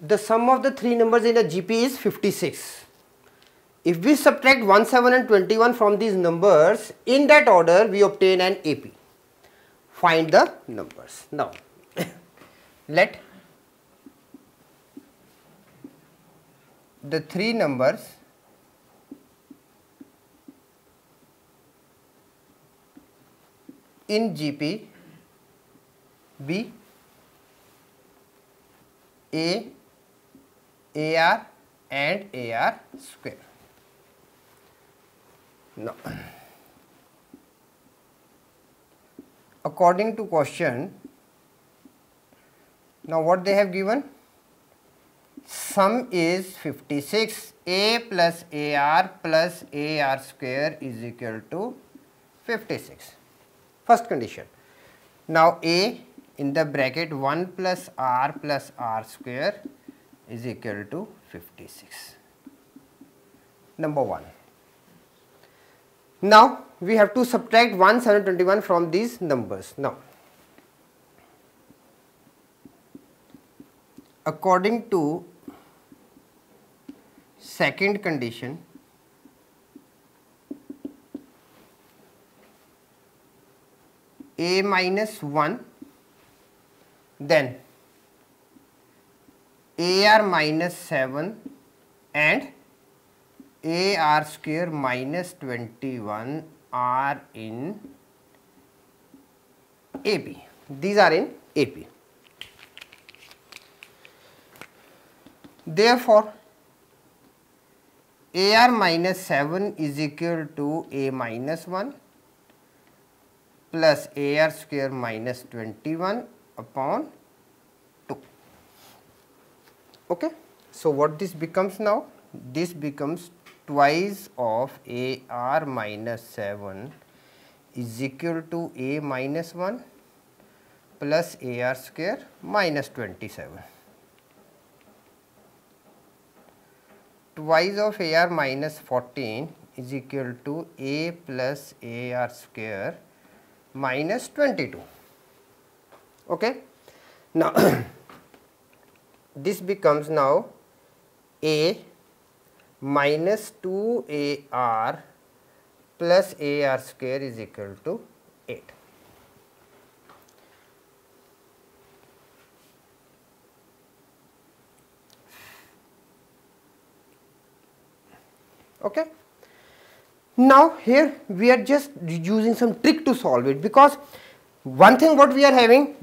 the sum of the three numbers in a GP is 56. If we subtract 1, 7 and 21 from these numbers, in that order we obtain an AP. Find the numbers. Now, let the three numbers in GP be A, AR and AR square. Now, according to question, now what they have given? Sum is 56, A plus AR square is equal to 56. First condition. Now, A in the bracket 1 plus R square is equal to 56. Number 1. Now, we have to subtract 1, 7, 21 from these numbers. Now, according to second condition, A minus 1, then AR minus 7 and AR square minus 21 are in AP. These are in AP. Therefore, AR minus 7 is equal to A minus 1 plus AR square minus 21 upon 2. Okay. So, what this becomes now? This becomes twice of AR minus 7 is equal to A minus 1 plus AR square minus 27. Twice of AR minus 14 is equal to A plus AR square minus 22. Okay. Now, this becomes now A minus 2AR plus AR square is equal to 8. Okay. Now, here we are just using some trick to solve it, because one thing what we are having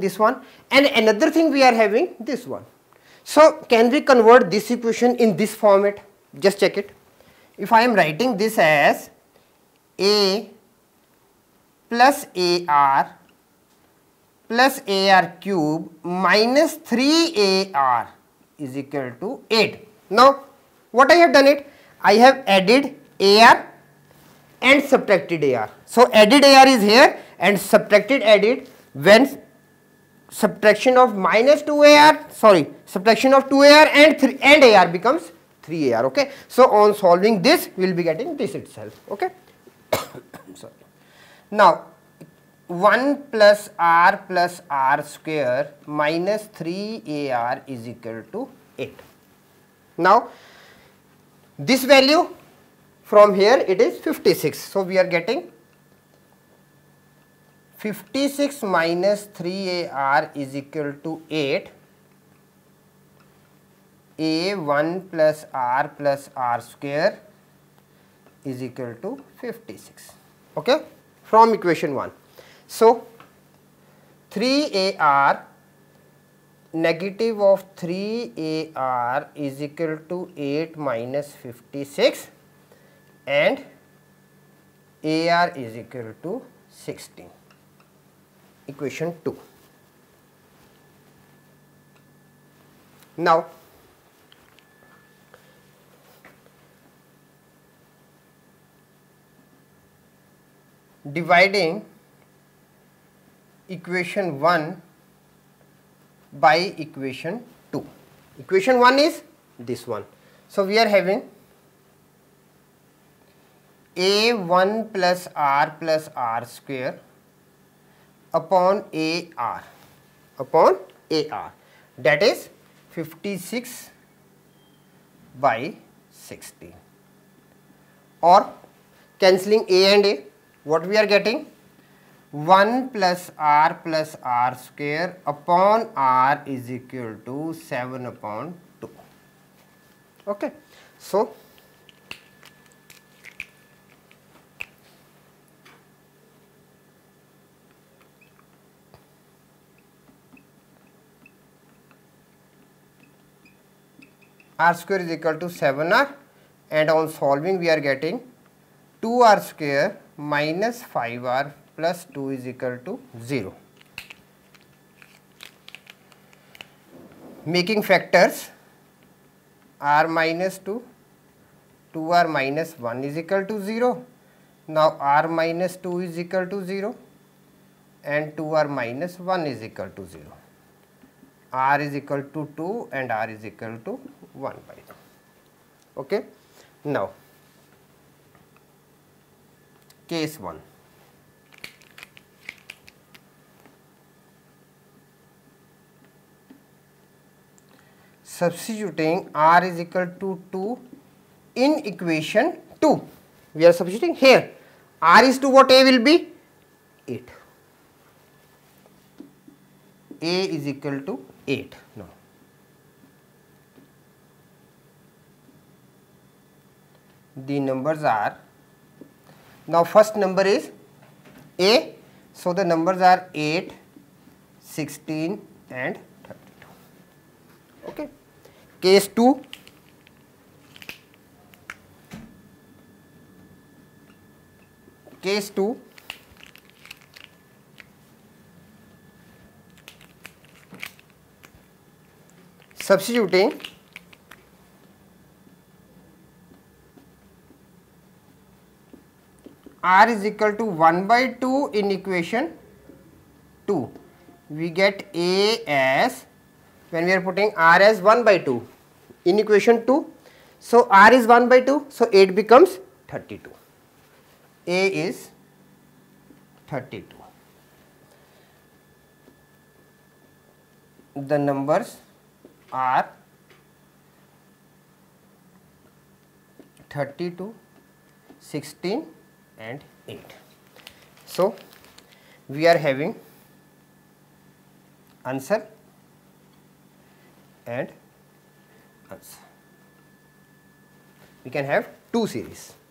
this one, and another thing we are having this one. So, can we convert this equation in this format? Just check it. If I am writing this as A plus AR plus AR cube minus 3AR is equal to 8. Now, what I have done it? I have added AR and subtracted AR. So, added AR is here and subtracted added. When subtraction of minus 2AR, sorry, subtraction of 2AR and AR becomes 3AR. Okay. So, on solving this, we will be getting this itself. Okay. Sorry. Now, 1 plus R square minus 3AR is equal to 8. Now, this value from here it is 56. So, we are getting 56 minus 3AR is equal to 8. A1 plus R square is equal to 56, okay, from equation 1. So, 3AR negative of 3AR is equal to 8 minus 56 and AR is equal to 16, equation 2. Now, dividing equation 1 by equation 2. Equation 1 is this one. So, we are having A1 plus R square upon AR that is 56/60, or cancelling a and a, what we are getting? 1 plus r square upon r is equal to 7/2. Okay, so r square is equal to 7r, and on solving we are getting 2r square minus 5r plus 2 is equal to 0. Making factors r minus 2, 2r minus 1 is equal to 0. Now r minus 2 is equal to 0 and 2r minus 1 is equal to 0. R is equal to 2 and r is equal to 1/2. Okay. Now, case 1. Substituting r is equal to 2 in equation 2. We are substituting here. R is 2, what a will be? 8. A is equal to 8. No. The numbers are, now first number is a, so the numbers are 8, 16 and 32. Okay. Case 2, substituting r is equal to 1/2 in equation 2, we get a as, when we are putting r as 1/2 in equation 2, so r is 1/2, so 8 becomes 32. A is 32. The numbers are 32, 16 and 8. So, we are having answer and answer. We can have two series.